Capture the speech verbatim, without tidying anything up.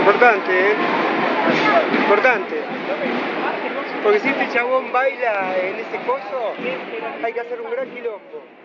Importante, ¿eh? Importante. Porque si este chabón baila en ese coso, hay que hacer un gran quilombo.